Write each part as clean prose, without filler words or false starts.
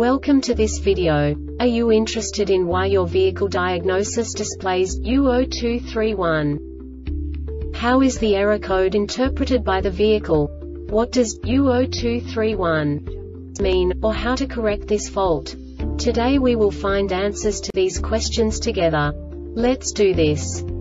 Welcome to this video. Are you interested in why your vehicle diagnosis displays U0231? How is the error code interpreted by the vehicle? What does U0231 mean, or how to correct this fault? Today we will find answers to these questions together. Let's do this.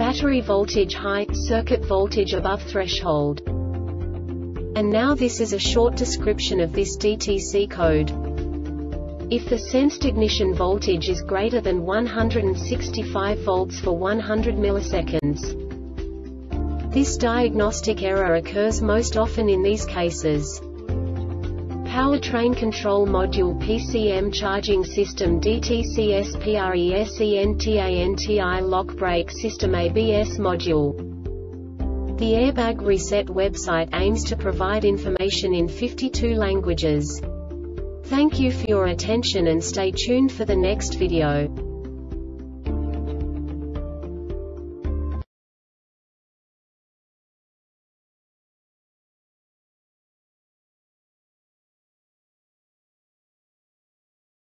battery voltage high, circuit voltage above threshold. And now this is a short description of this DTC code. If the sensed ignition voltage is greater than 165 volts for 100 milliseconds. This diagnostic error occurs most often in these cases. Powertrain Control Module PCM Charging System DTC SPRESENTANTI Lock Brake System ABS Module. The Airbag Reset website aims to provide information in 52 languages. Thank you for your attention and stay tuned for the next video.